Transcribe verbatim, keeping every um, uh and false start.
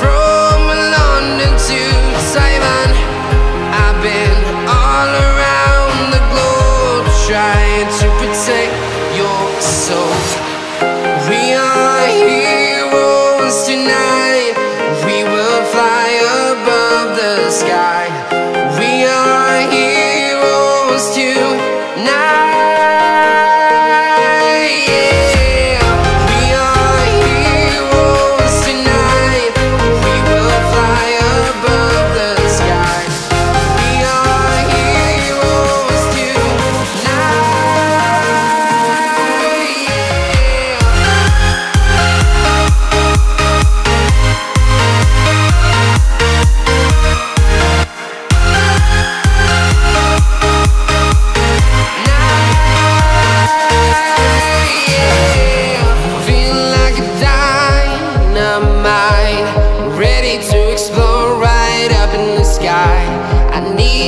from London to Taiwan. I've been all around the globe, trying to protect your soul. We are heroes tonight. We will fly above the sky. We are heroes tonight.